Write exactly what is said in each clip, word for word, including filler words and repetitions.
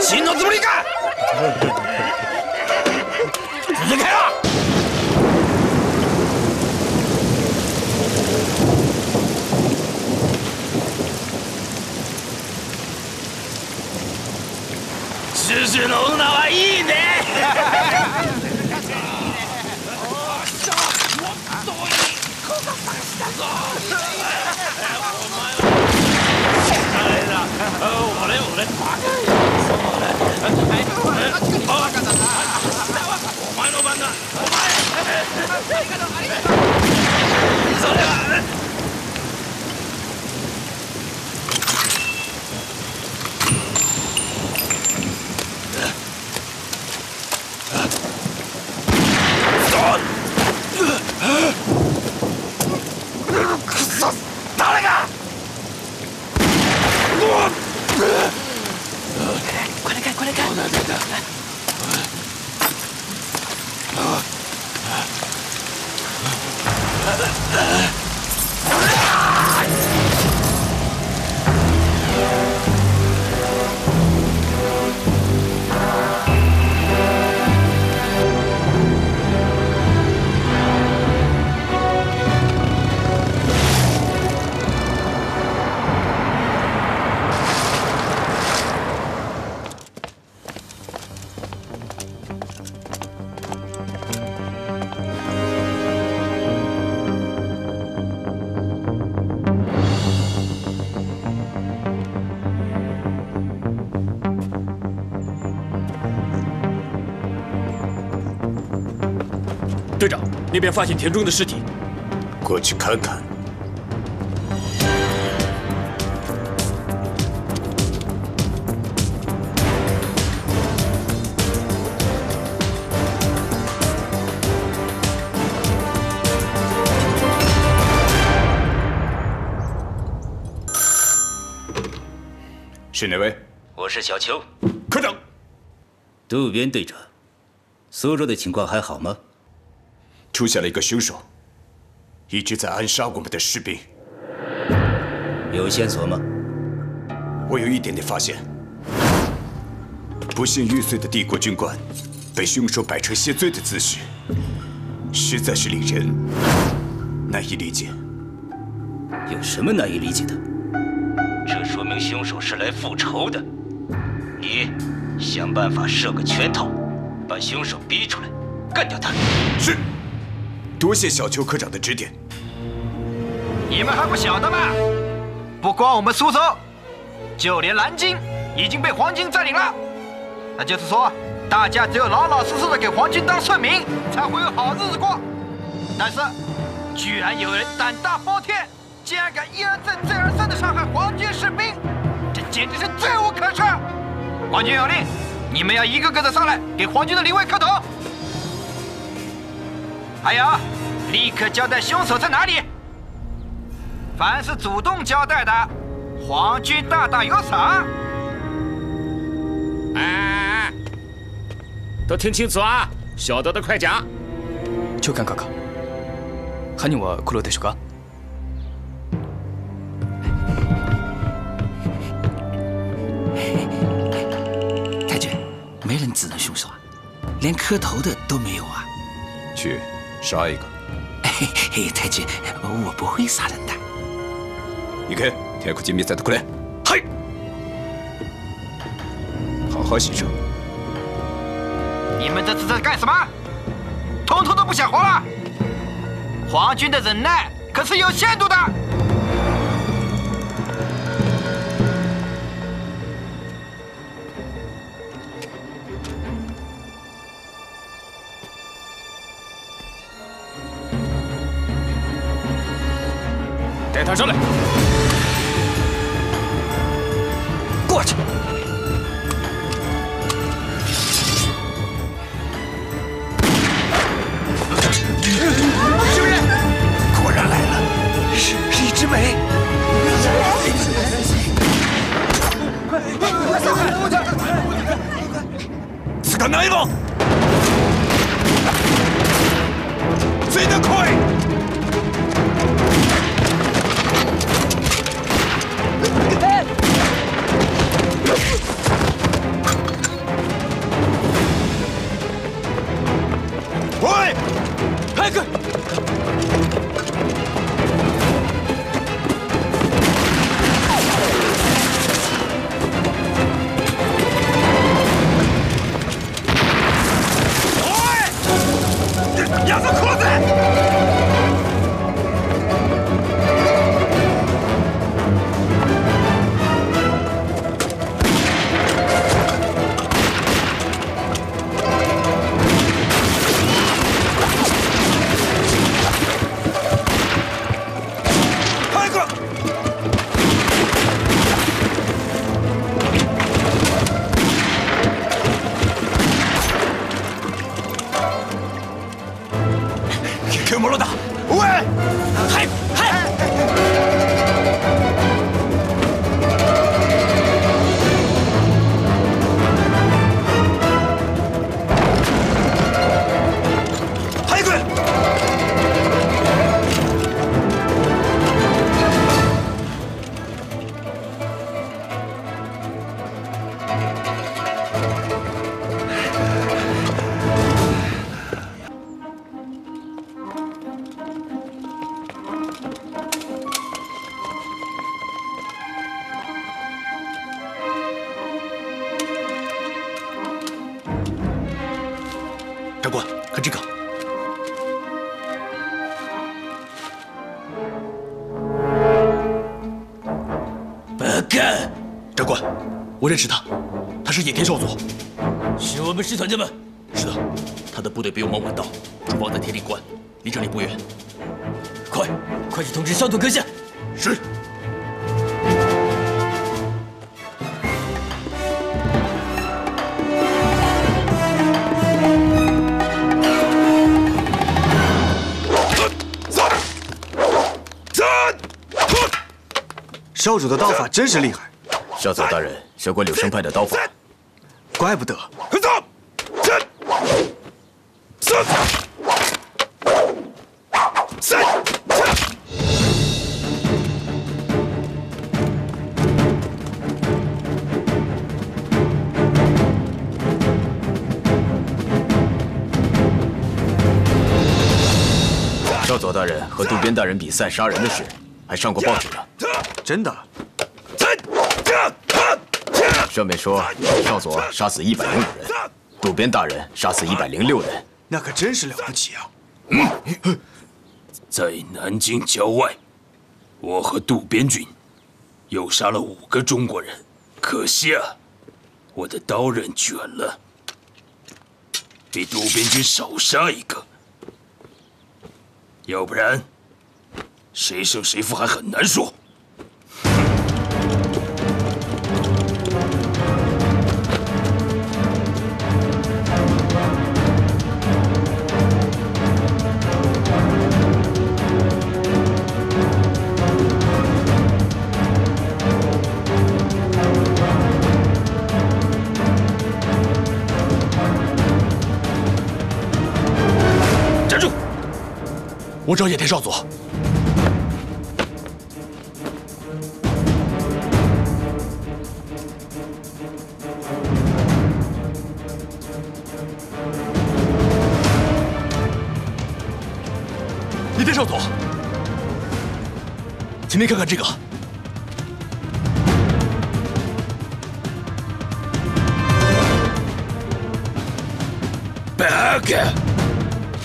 真のつもりか。続けろ。シュシュの女はいいね。おっしゃ、もっといいことさしたぞ。お前は。 誰が 队长，那边发现田中的尸体，过去看看。是哪位？我是小邱科长。渡边队长，苏州的情况还好吗？ 出现了一个凶手，一直在暗杀我们的士兵。有线索吗？我有一点点发现。不幸玉碎的帝国军官，被凶手摆成谢罪的姿势，实在是令人难以理解。有什么难以理解的？这说明凶手是来复仇的。你想办法设个圈套，把凶手逼出来，干掉他。是。 多谢小邱科长的指点。你们还不晓得吗？不光我们苏州，就连南京已经被皇军占领了。那就是说，大家只有老老实实的给皇军当顺民，才会有好日子过。但是，居然有人胆大包天，竟然敢一而再、再而三的伤害皇军士兵，这简直是罪无可赦！皇军有令，你们要一个个的上来，给皇军的灵位磕头。 还有，立刻交代凶手在哪里。凡是主动交代的，皇军大大有赏。哎，都听清楚啊！晓得的快讲。長官閣下、犯人は黒でしょうか？太君，没人指认凶手啊，连磕头的都没有啊。去。 杀一个！嘿嘿，太君，我不会杀人的。行け、手口見せてくれ。はい。好好欣赏。你们这次在干什么？统统都不想活了！皇军的忍耐可是有限度的。带他上来，过去。是不是？果然来了，是李之美。捕まえろ！ついてこい！ えっ天！长官，我认识他，他是野天少佐，是我们师团的吗？是的，他的部队比我们晚到，驻防在铁岭关，离这里不远。快，快去通知上座阁下。是。 少主的刀法真是厉害，少佐大人学过柳生派的刀法，怪不得。少佐大人和渡边大人比赛杀人的事，还上过报纸呢。 真的，顺便说，少佐杀死一百零五人，渡边大人杀死一百零六人，那可真是了不起啊！嗯，在南京郊外，我和渡边君又杀了五个中国人，可惜啊，我的刀刃卷了，比渡边君少杀一个，要不然谁胜谁负还很难说。 我找野田少佐。野田少佐，请您看看这个。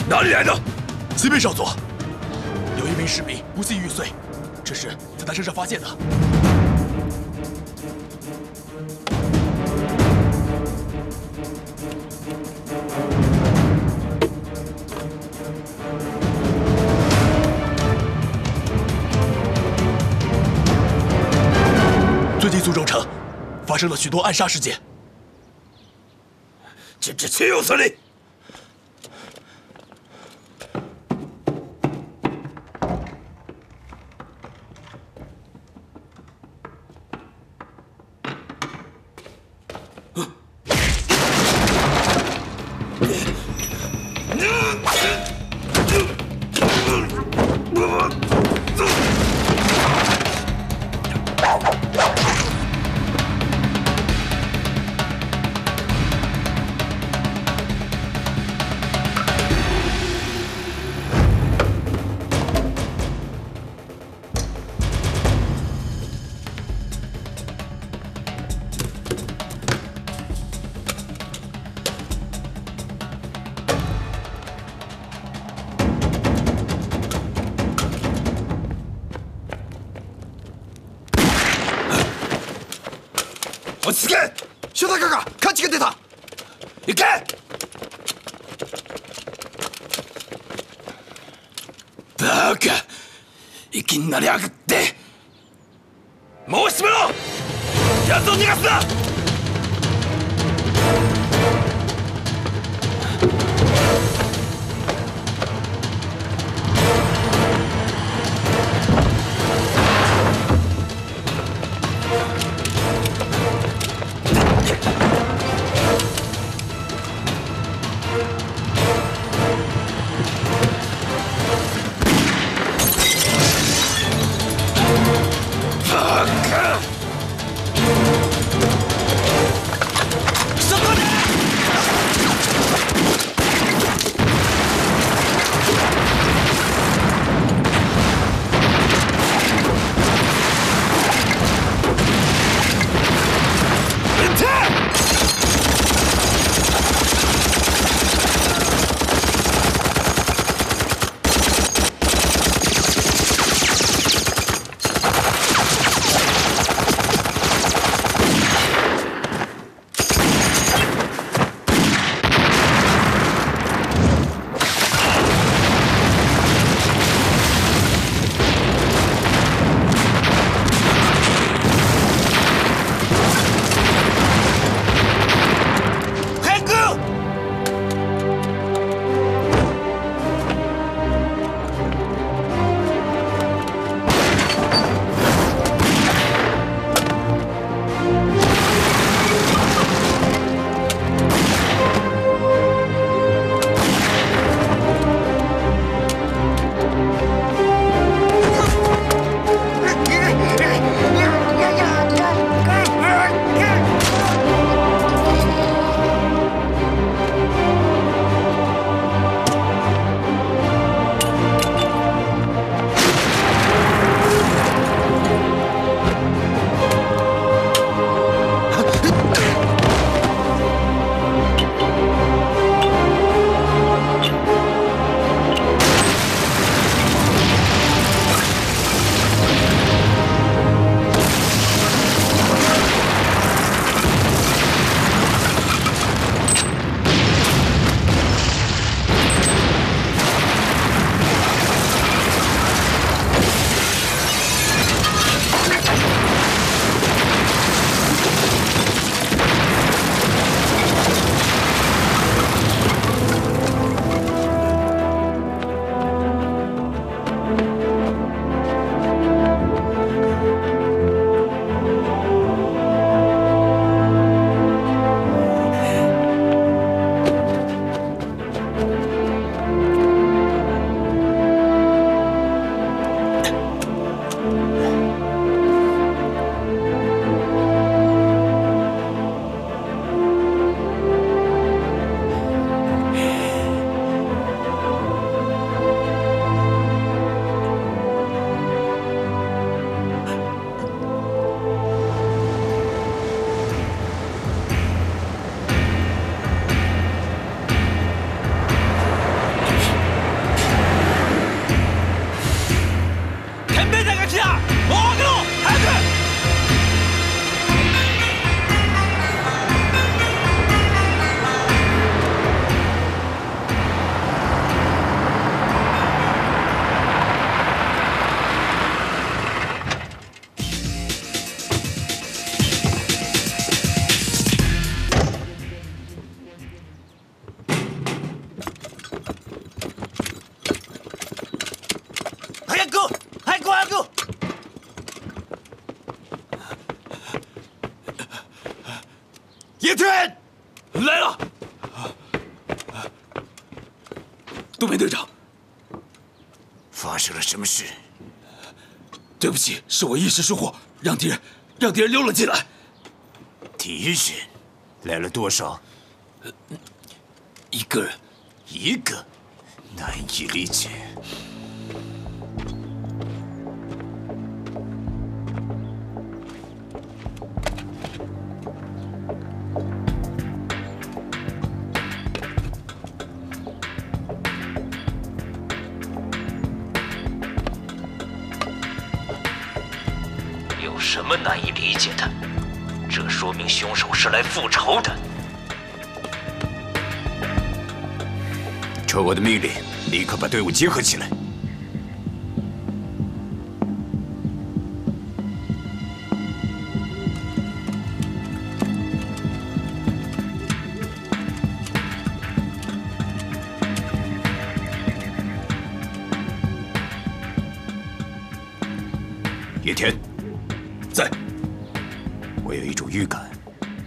哪里来的？西北少佐。 有一名市民不幸玉碎，这是在他身上发现的。最近苏州城发生了许多暗杀事件，简直岂有此理！野退！来了，东梅队长，发生了什么事？对不起，是我一时疏忽，让敌人让敌人溜了进来。敌人来了多少？一个人，一个，难以理解。 什么难以理解的？这说明凶手是来复仇的。传我的命令，立刻把队伍结合起来。野田。 在，我有一种预感，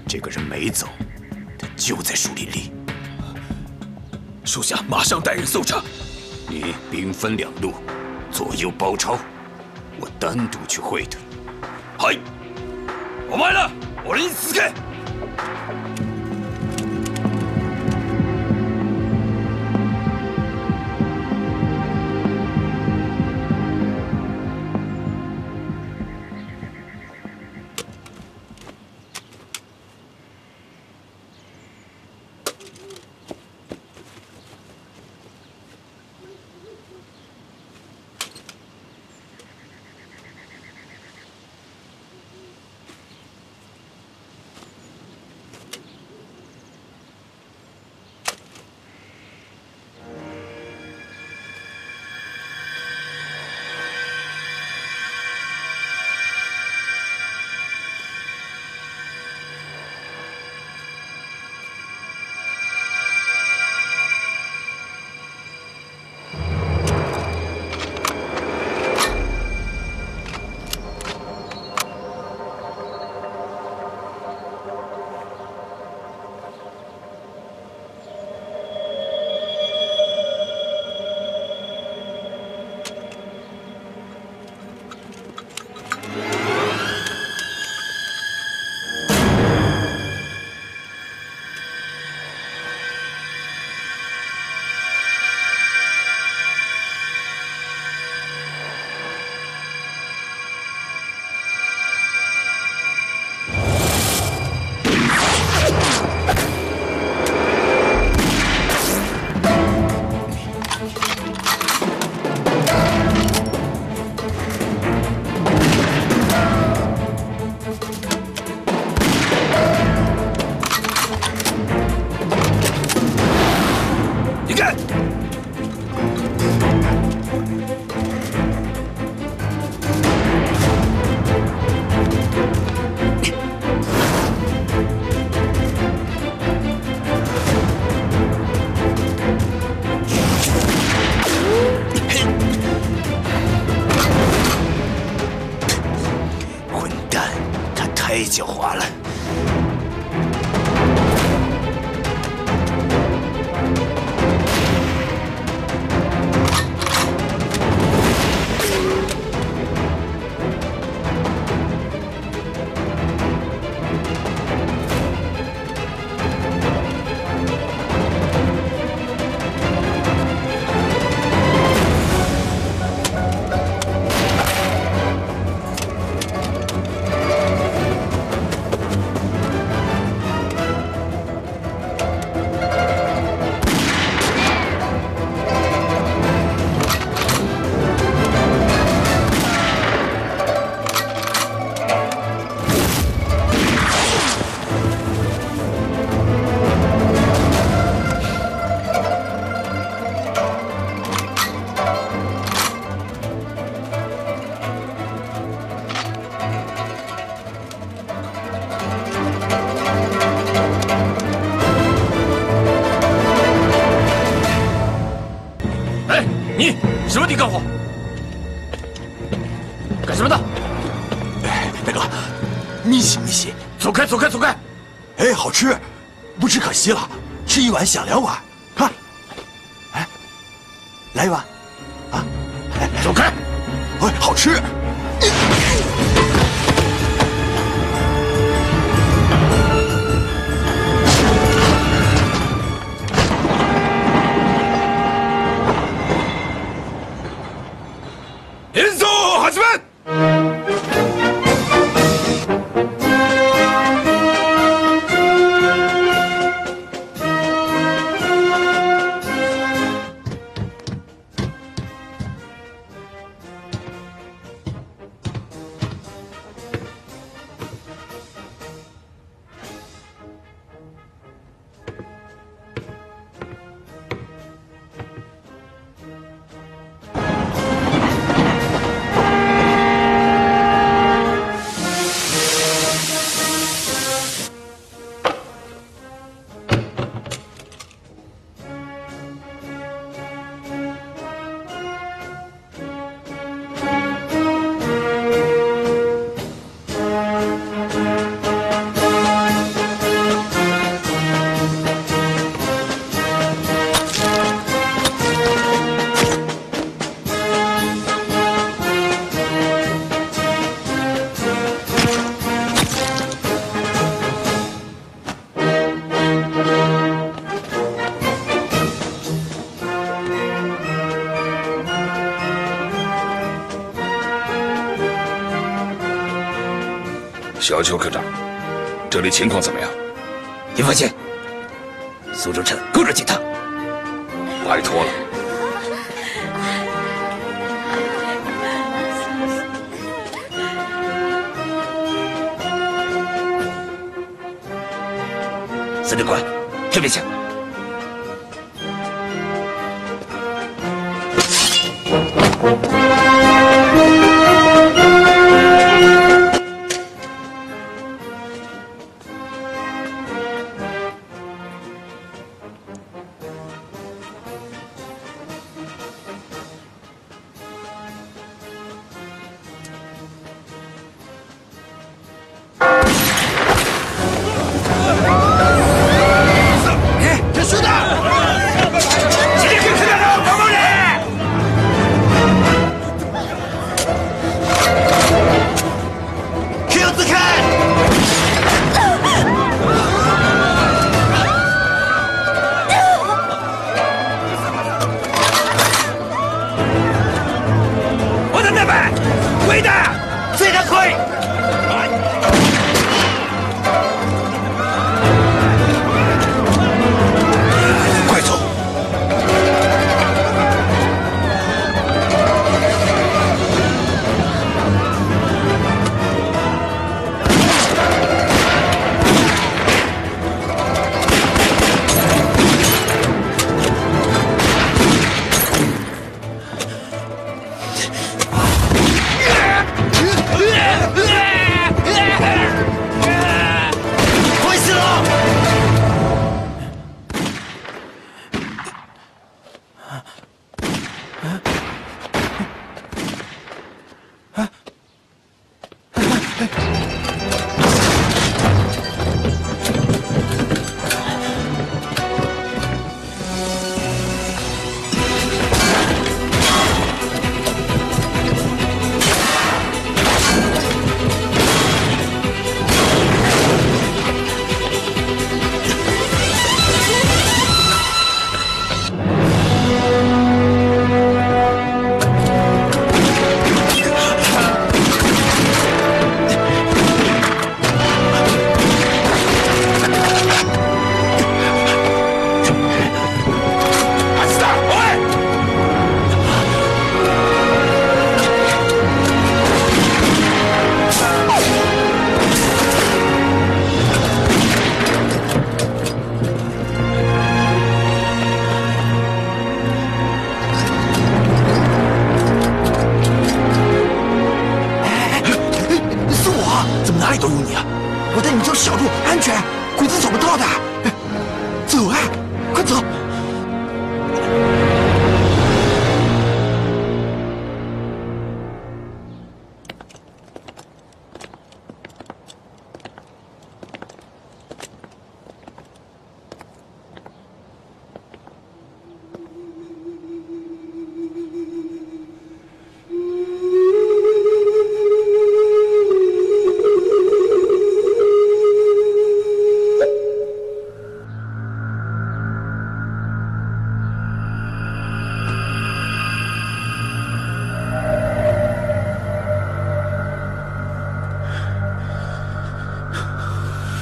这个人没走，他就在树林里。属下马上带人搜查。你兵分两路，左右包抄，我单独去会他。はい。お前ら、俺に続け。 干什么的？大哥，逆袭逆袭！走开走开走开！哎，好吃，不吃可惜了，吃一碗想两碗。看，哎，来一碗，啊，走开！哎，好吃。 演奏始め！小邱科长，这里情况怎么样？你放心，苏州城够了几趟。拜托了。司令官，这边请。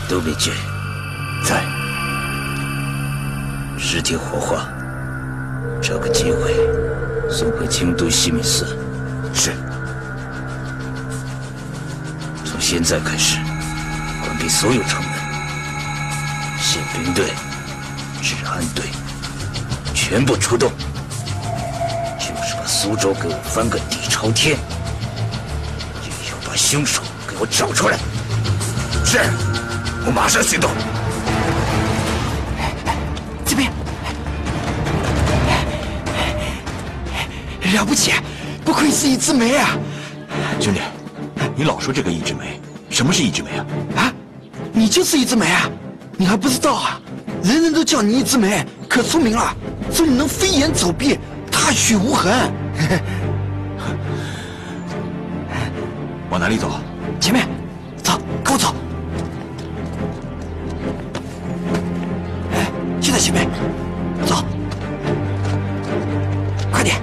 都被拒。在，尸体火化，找个机会送回京都西敏寺。是。从现在开始，关闭所有城门，宪兵队、治安队全部出动，就是把苏州给我翻个底朝天，也要把凶手给我找出来。是。 我马上行动。这边，了不起，不愧是一枝梅啊！兄弟，你老说这个一枝梅，什么是一枝梅啊？啊，你就是一枝梅啊！你还不知道啊？人人都叫你一枝梅，可出名了，说你能飞檐走壁，踏雪无痕。往哪里走？前面，走，跟我走。 前面，走，快点！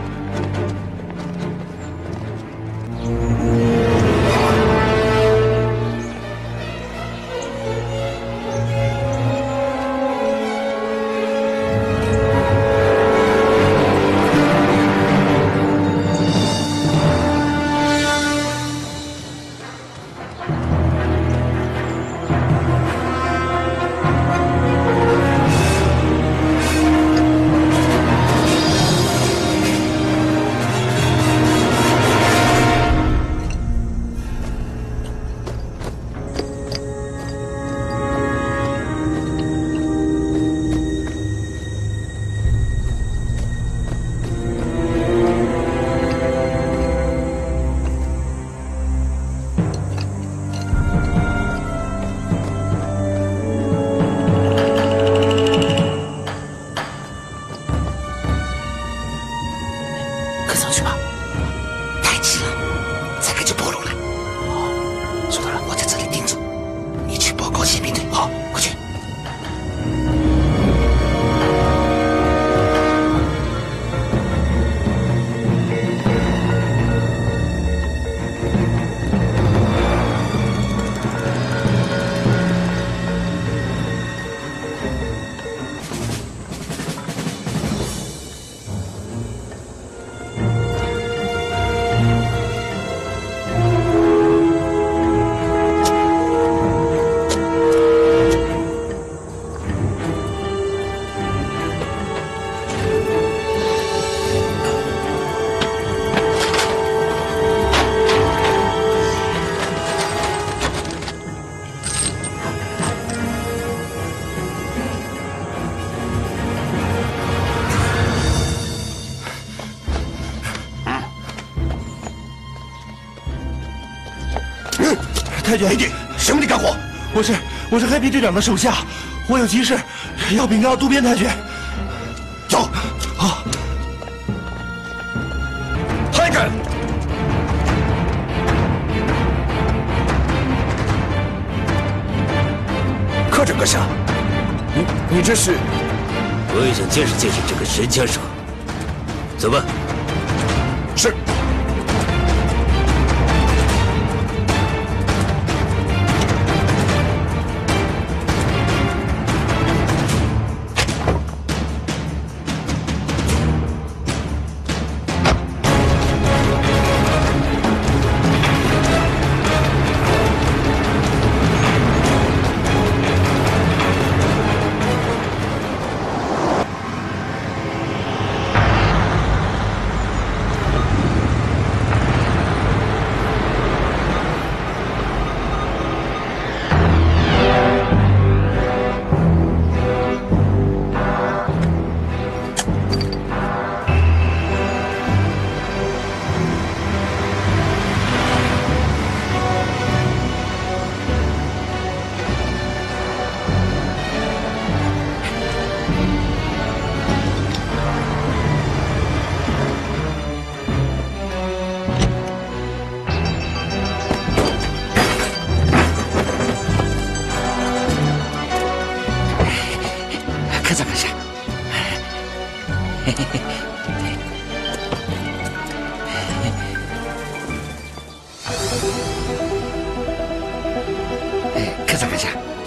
太君，黑帝，什么你干活？我是我是黑皮队长的手下，我有急事要禀告渡边太君。走，好。太君，科长阁下，你你这是？我也想见识见识这个神枪手。走吧。是。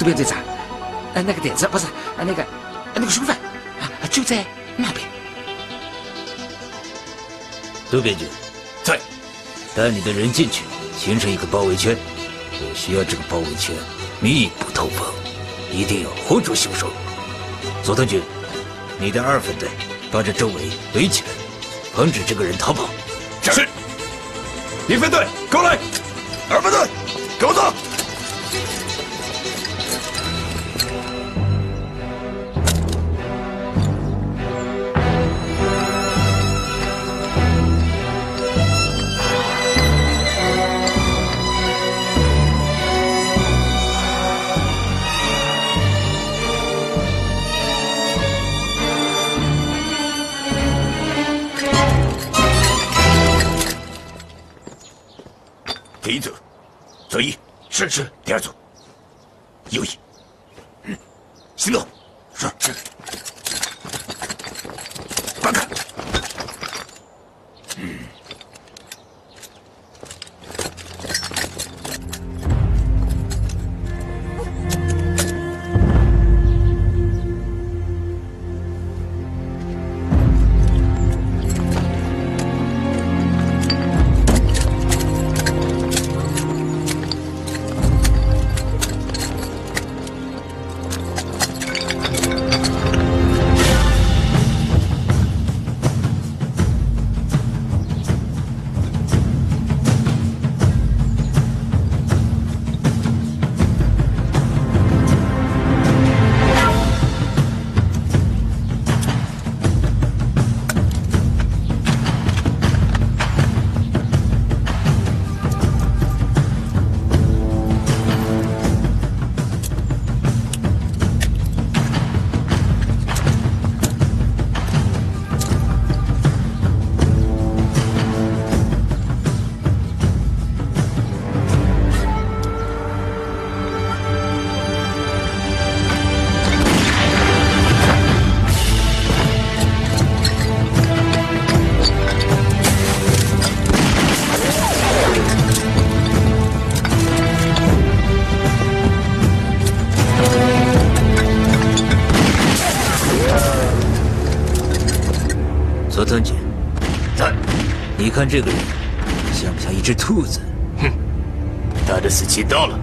这边这盏，呃，那个点子不是，呃，那个，那个凶犯，啊，就在那边。杜编剧，在，带你的人进去，形成一个包围圈。我需要这个包围圈密不透风，一定要活捉凶手。佐藤君，你的二分队把这周围围起来，防止这个人逃跑。是。是一分队给我来，二分队给我走。 第一组，左一，是是。第二组，右一，嗯，行动，是是。打开，嗯，佐藤君，在，你看这个人像不像一只兔子？哼，他的死期到了。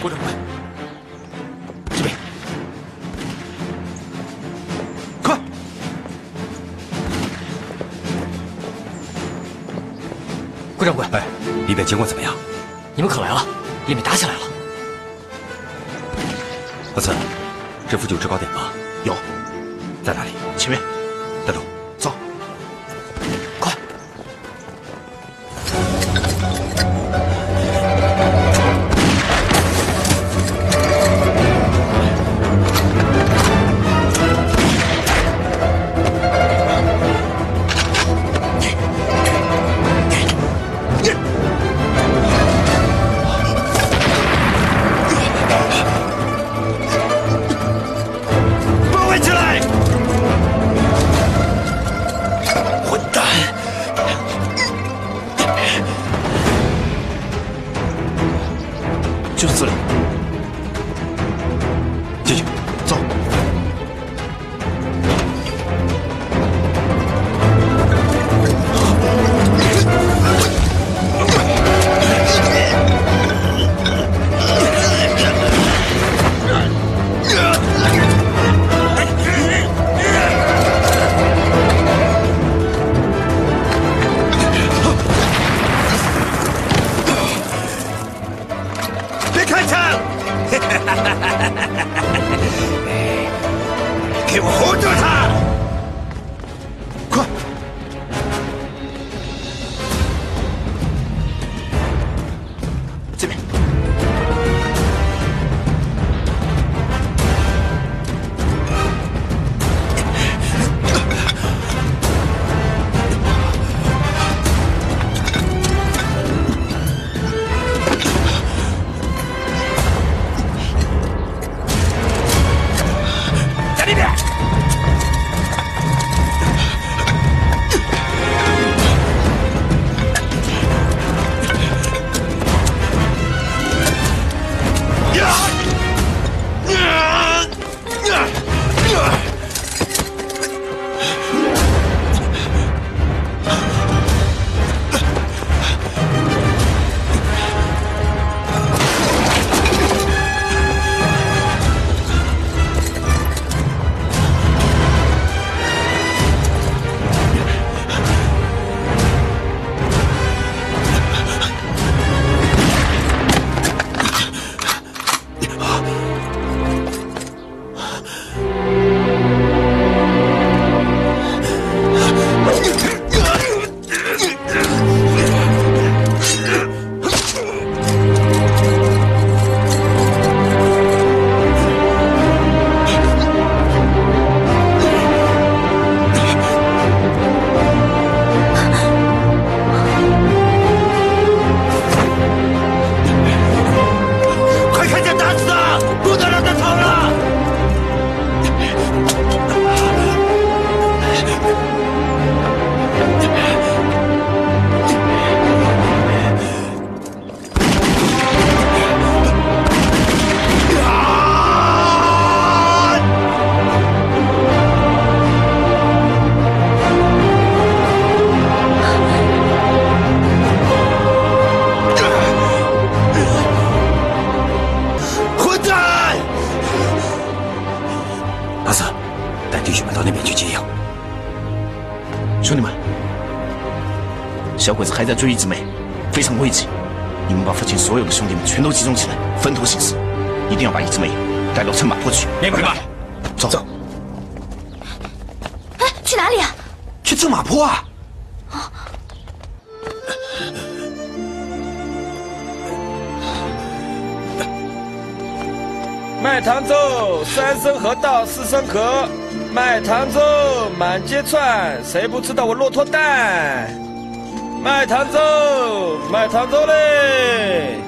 郭长官。 郭掌柜，哎，里面情况怎么样？你们可来了，里面打起来了。阿森，这附近有制高点吗？有，在哪里？前面。带路，走，快！小鬼子还在追一枝梅，非常危急。你们把父亲所有的兄弟们全都集中起来，分头行事，一定要把一枝梅带到乘马坡去。明白。走走。哎，去哪里啊？去乘马坡啊。 卖糖粥，三生河道四生壳；卖糖粥，满街串，谁不知道我骆驼蛋？卖糖粥，卖糖粥嘞！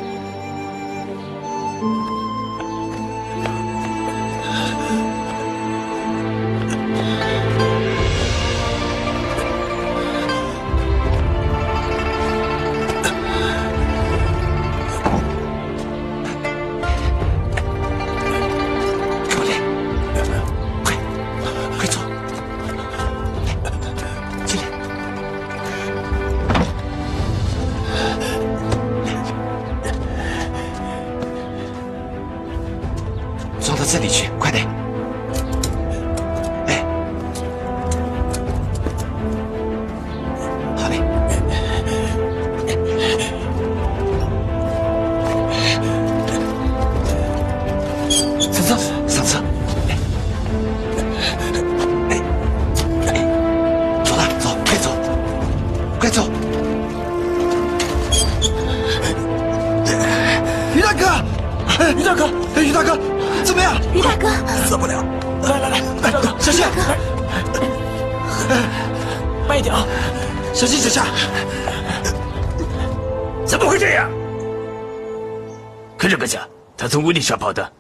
从屋顶下跑的，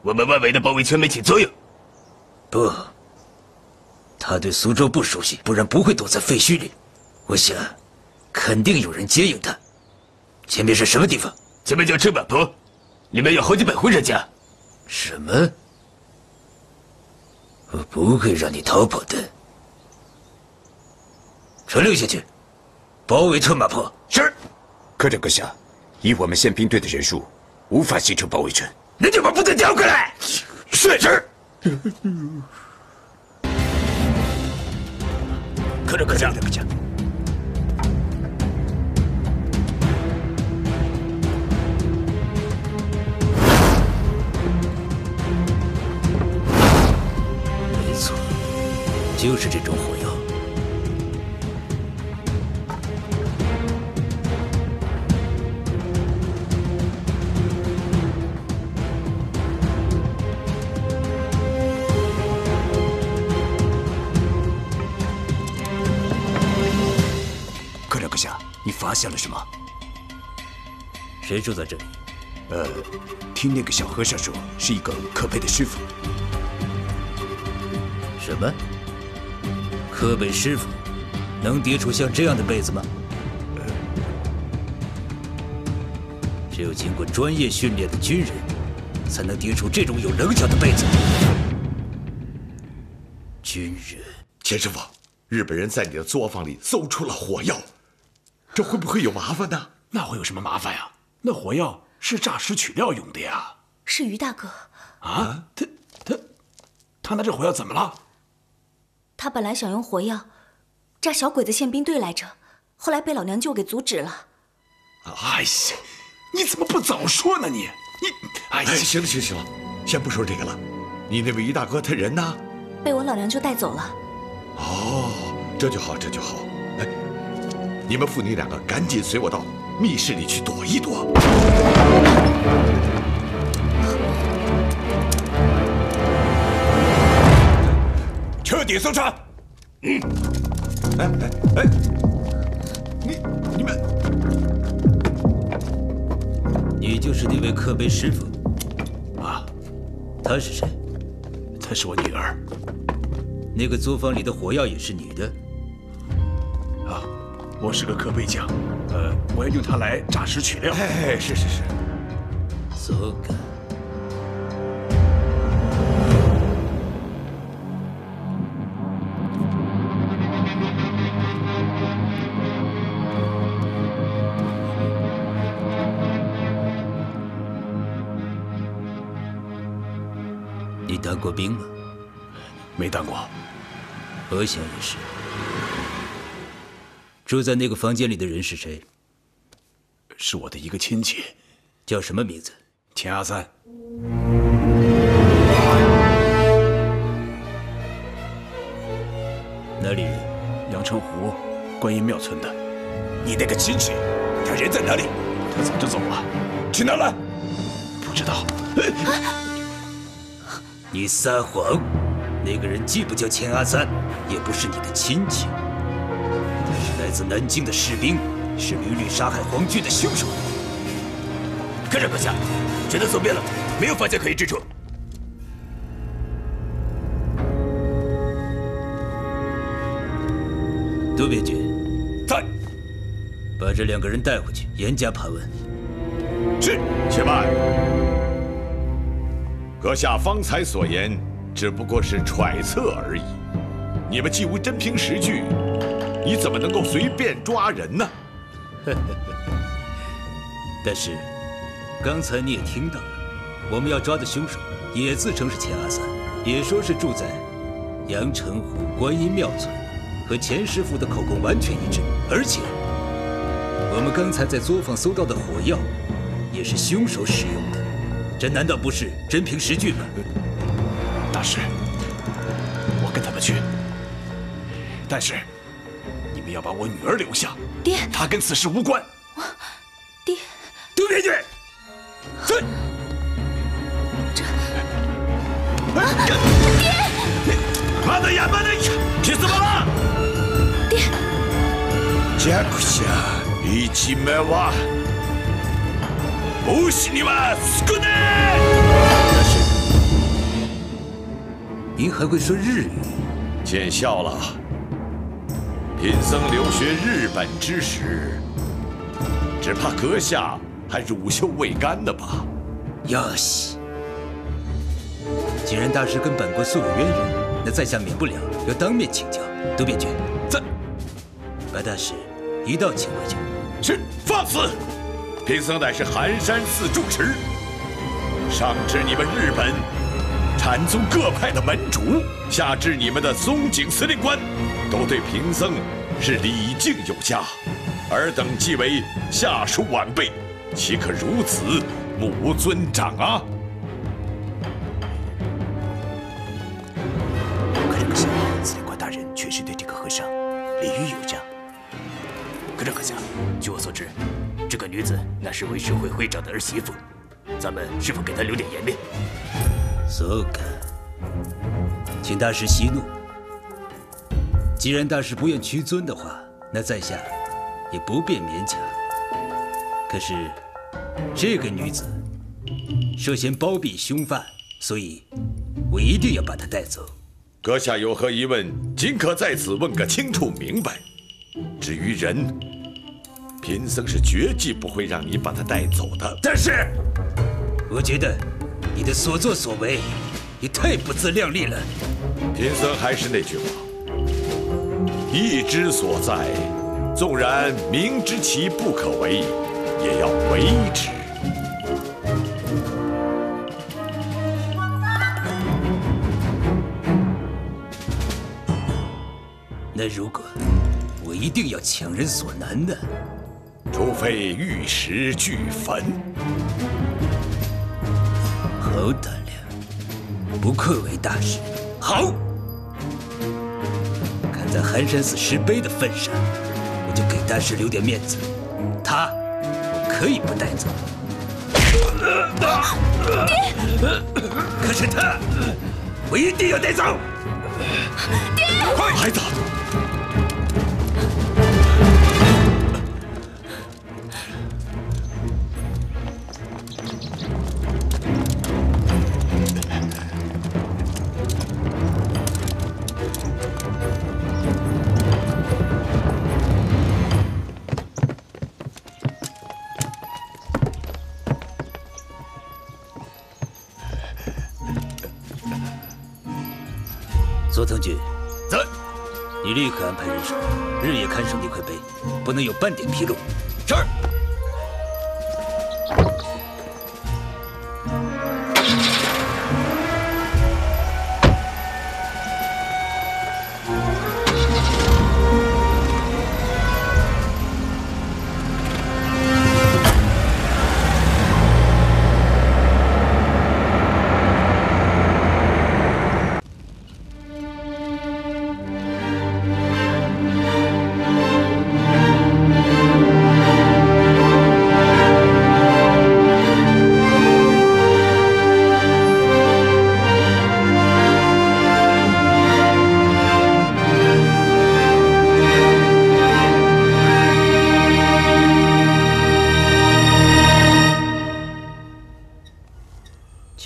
我们外围的包围圈没起作用。不，他对苏州不熟悉，不然不会躲在废墟里。我想，肯定有人接应他。前面是什么地方？前面叫车马坡，里面有好几百户人家。什么？我不会让你逃跑的。传令下去，包围车马坡。是。科长阁下，以我们宪兵队的人数。 无法形成包围圈，那就把部队调过来。是是。科长，科长，科长。没错，就是这种火药。 阁下，你发现了什么？谁住在这里？呃，听那个小和尚说，是一个可悲的师傅。什么？可悲师傅能叠出像这样的被子吗？呃，只有经过专业训练的军人，才能叠出这种有棱角的被子。军人，钱师傅，日本人在你的作坊里搜出了火药。 这会不会有麻烦呢？那会有什么麻烦呀？那火药是诈尸取料用的呀。是于大哥。啊，他他他拿这火药怎么了？他本来想用火药炸小鬼子宪兵队来着，后来被老娘舅给阻止了。哎呀，你怎么不早说呢？你你哎呀，行了行了行了，先不说这个了。你那位于大哥他人呢？被我老娘舅带走了。哦，这就好，这就好。 你们父女两个赶紧随我到密室里去躲一躲。彻底搜查。嗯。哎哎哎！你你们，你就是那位刻碑师傅啊？她是谁？她是我女儿。那个作坊里的火药也是你的。 我是个刻碑匠，呃，我要用它来诈尸取料。哎，是是是。So good. 你当过兵吗？没当过。我想也是。住在那个房间里的人是谁？是我的一个亲戚，叫什么名字？田阿三。哪里？阳澄湖观音庙村的。你那个亲戚，他人在哪里？他早就走了。去哪了？不知道。你撒谎！那个人既不叫钱阿三，也不是你的亲戚。 来自南京的士兵，是屡屡杀害皇军的凶手。科长阁下，全都搜遍了，没有发现可疑之处。都边军，在，把这两个人带回去，严加盘问。是，且慢。阁下方才所言，只不过是揣测而已。你们既无真凭实据。 你怎么能够随便抓人呢？但是，刚才你也听到了，我们要抓的凶手也自称是钱阿三，也说是住在阳澄湖观音庙村，和钱师傅的口供完全一致。而且，我们刚才在作坊搜到的火药，也是凶手使用的，这难道不是真凭实据吗？大师，我跟他们去，但是。 你们要把我女儿留下，爹，她跟此事无关。爹，都边军，这，这，爹，慢点呀，慢点呀，你怎么了？爹，杰克侠，一起灭亡，不许你们死！但是，您还会说日语？见笑了。 贫僧留学日本之时，只怕阁下还乳臭未干的吧？呀西！既然大师跟本国素有渊源，那在下免不了要当面请教。都边军，在，把大师一道请回去。是，放肆！贫僧乃是寒山寺住持，上至你们日本禅宗各派的门主，下至你们的松井司令官。 都对贫僧是礼敬有加，尔等既为下属晚辈，岂可如此目无尊长啊！可长阁下，司令官大人确实对这个和尚礼遇有加。可长阁下，据我所知，这个女子乃是维持会会长的儿媳妇，咱们是否给她留点颜面？苏格，请大师息怒。 既然大师不愿屈尊的话，那在下也不便勉强。可是，这个女子涉嫌包庇凶犯，所以我一定要把她带走。阁下有何疑问，尽可在此问个清楚明白。至于人，贫僧是绝技不会让你把她带走的。但是，我觉得你的所作所为也太不自量力了。贫僧还是那句话。 义之所在，纵然明知其不可为，也要为之。那如果我一定要强人所难呢？除非玉石俱焚。好胆量，不愧为大师。好。 在寒山寺石碑的份上，我就给大师留点面子。他，我可以不带走。爹，可是他，我一定要带走。爹，快，孩子，佐藤君，在，你立刻安排人手，日夜看守那块碑，不能有半点纰漏。是。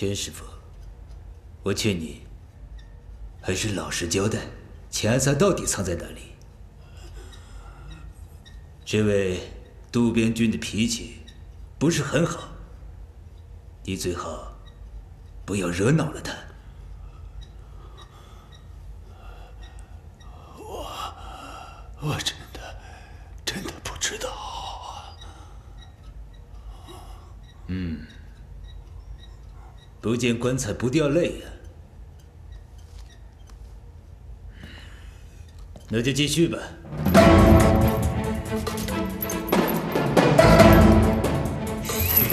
钱师傅，我劝你还是老实交代，钱安萨到底藏在哪里？这位渡边君的脾气不是很好，你最好不要惹恼了他。 我真的真的不知道啊。嗯，不见棺材不掉泪啊。那就继续吧。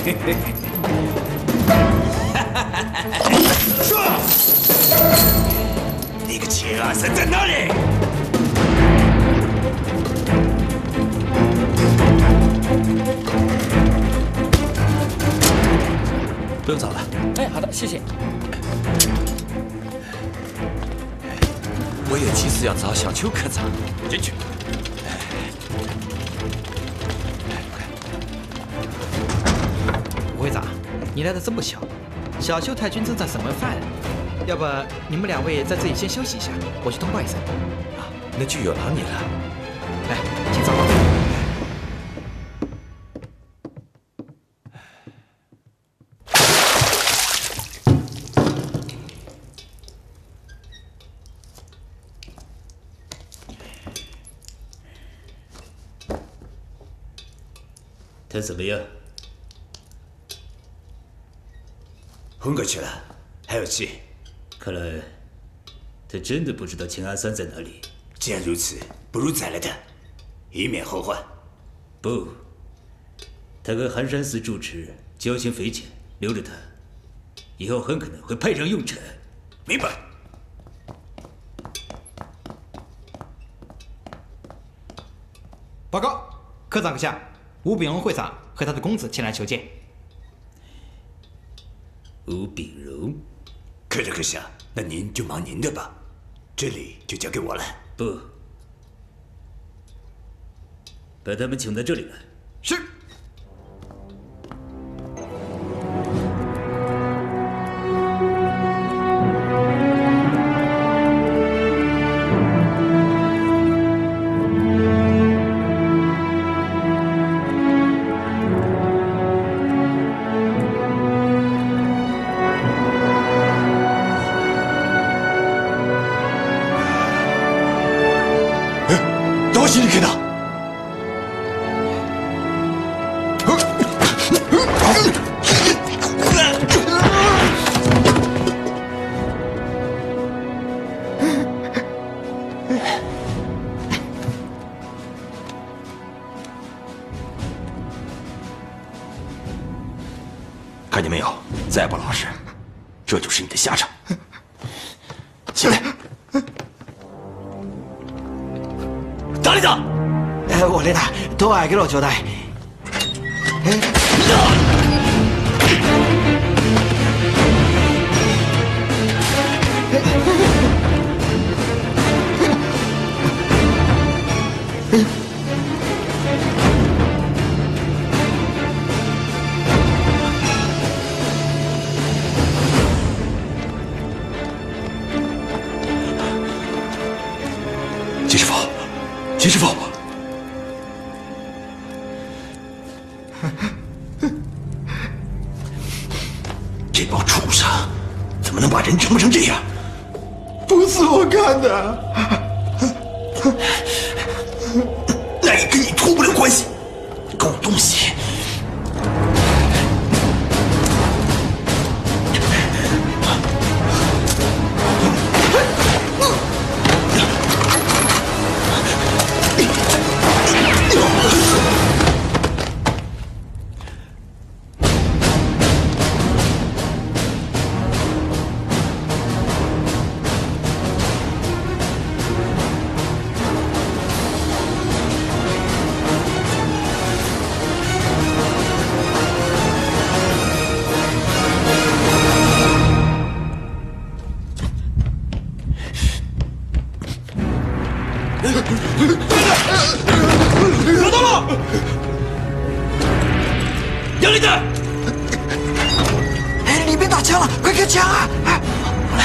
嘿嘿嘿，说，那个钱安萨在哪里？ 不用找了。哎，好的，谢谢。我有急事要找小邱科长，进去。吴会长，你来的这么巧，小邱太君正在审问犯人，要不你们两位在这里先休息一下，我去通报一声。啊，那就有劳你了。来，请找我。 他怎么样？昏过去了，还有气。看来他真的不知道钱安三在哪里。既然如此，不如宰了他，以免后患。不，他跟寒山寺住持交情匪浅，留着他，以后很可能会派上用场。明白。报告，科长阁下。 吴炳荣会长和他的公子前来求见。吴炳荣，科长阁下，那您就忙您的吧，这里就交给我了。不，把他们请到这里来。是。看见没有，再不老实，这就是你的下场。起来，打理他。哎，我来打，都挨给老交代。哎。 秦师傅，秦师傅，这帮畜生怎么能把人折磨成这样？不是我干的，那也跟你脱不了关系。狗东西！枪了，快开枪啊！哎，我来。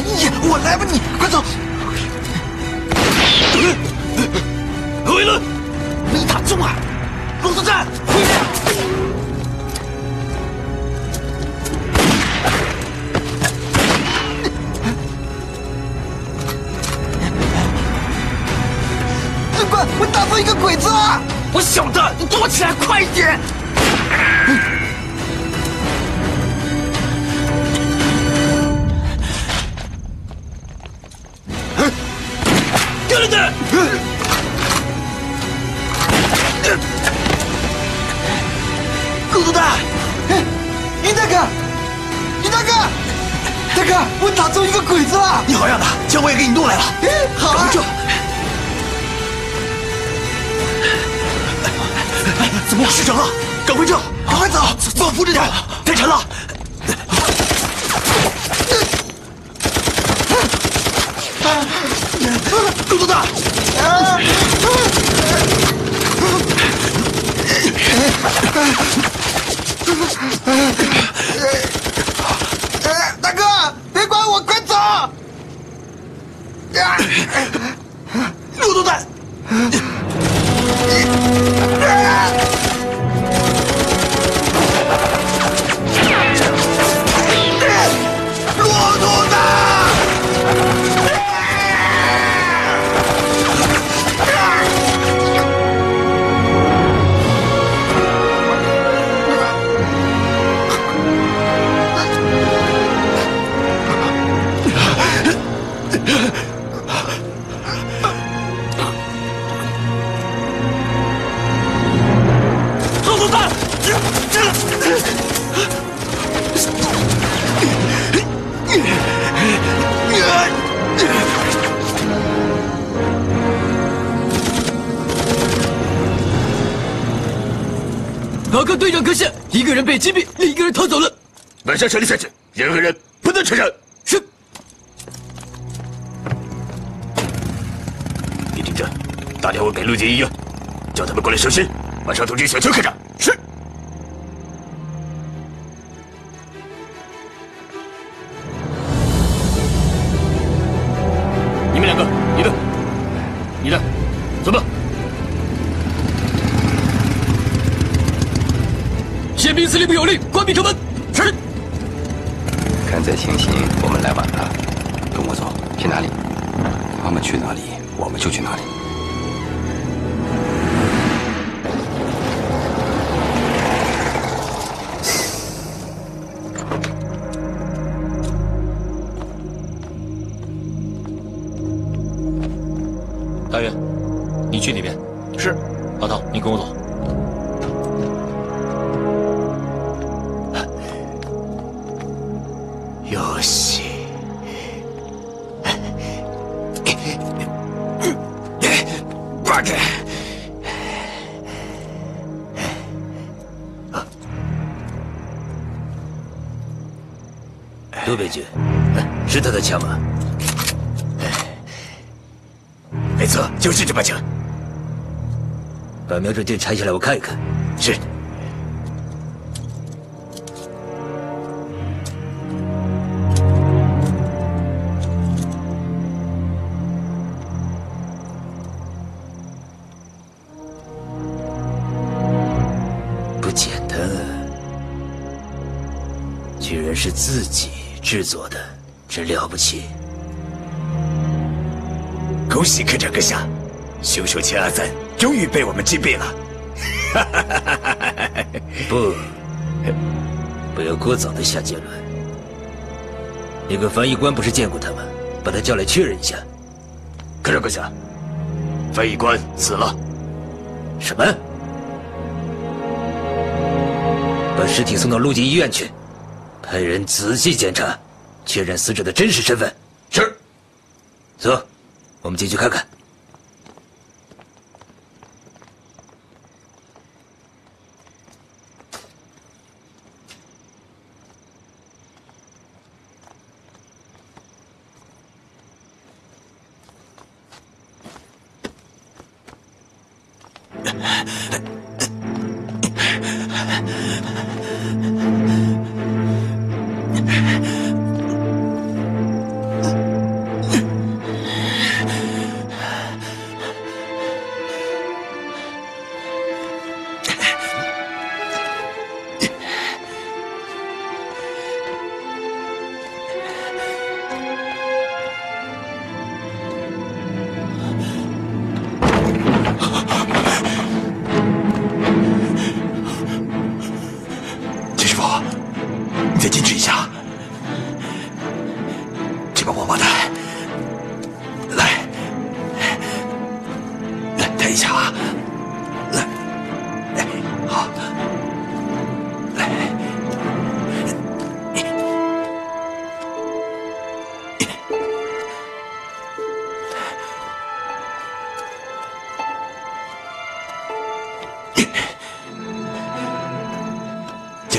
哎呀，我来吧你，快走。回来，没打中啊！龙头站，回来。 我打中一个鬼子了！我晓得，你躲起来，快一点！等等等！狗头大，于大哥，于大哥，大哥，我打中一个鬼子了！你好样的，枪我也给你弄来了。好啊。 怎么失整了？赶快救！赶快走！帮我扶着点，太沉了。狗头大，大哥，别管我，快走！狗头大。 报告队长阁下，一个人被击毙，另一个人逃走了。马上查理下去，任何人不能承认。是。你听着，打电话给陆杰一营，叫他们过来收尸，马上通知小邱科长。是。 宪兵司令部有令，关闭城门。是。看这情形，我们来晚了。跟我走，去哪里？他们去哪里，我们就去哪里。大元，你去里边。是。老头，你跟我走。 刘北军，是他的枪吗？没错，就是这把枪。把瞄准镜拆下来，我看一看。是。不简单啊！居然是自己。 制作的真了不起！恭喜科长阁下，凶手钱阿三终于被我们击毙了。不，不要过早的下结论。那个翻译官不是见过他吗？把他叫来确认一下。科长阁下，翻译官死了。什么？把尸体送到陆军医院去。 派人仔细检查，确认死者的真实身份。是。走，我们进去看看。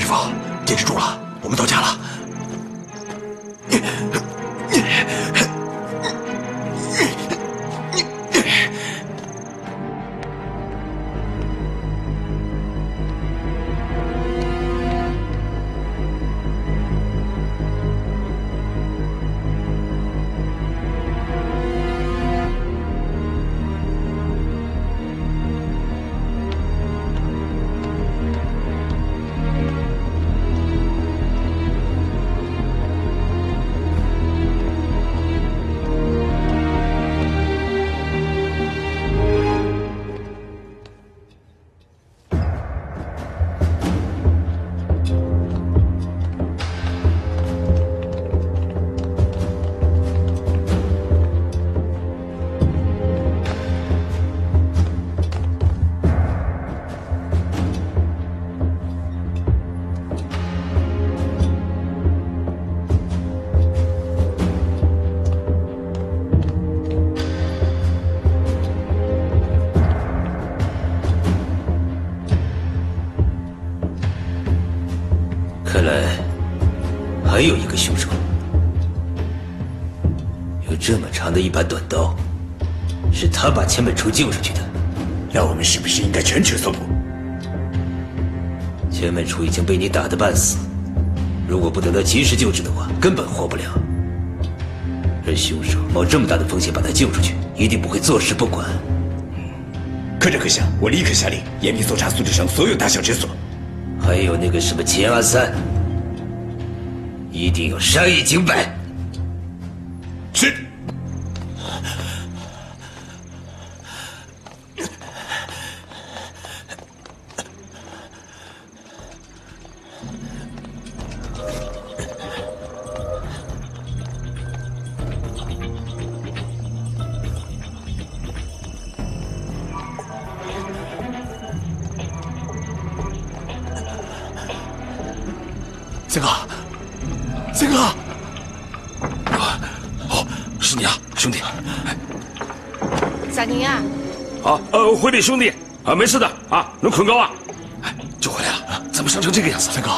方，电池住了，我们到家了。还有一个凶手，有这么长的一把短刀，是他把千本初救出去的。那我们是不是应该全军搜捕？千本初已经被你打得半死，如果不得到及时救治的话，根本活不了。而凶手冒这么大的风险把他救出去，一定不会坐视不管。科长阁下，我立刻下令严密搜查苏志城所有大小诊所，还有那个什么钱阿三。 一定要杀一儆百。是。三哥。 三哥，哦，是你啊，兄弟。咋的呀？啊，呃，回禀兄弟，啊，没事的啊，能捆高啊？哎，就回来了，怎么伤成这个样子？三哥，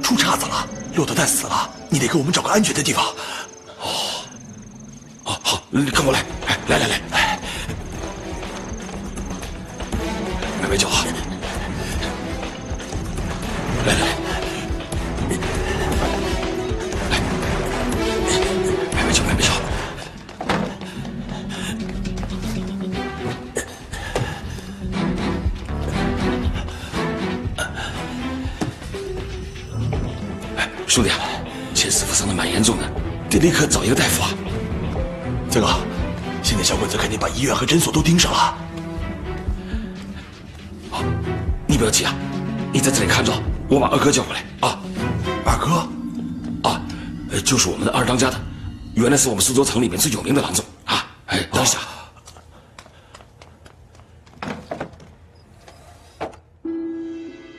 出岔子了，骆驼蛋死了，你得给我们找个安全的地方。哦，哦，好，你跟我来，哎，来来来，哎，买杯酒啊，来来。 兄弟，钱师傅伤得蛮严重的，得立刻找一个大夫啊！三哥，现在小鬼子肯定把医院和诊所都盯上了。好，你不要急啊，你在这里看着，我把二哥叫过来啊。二哥，啊，就是我们的二当家的，原来是我们苏州城里面最有名的郎中啊。哎，等一下。哦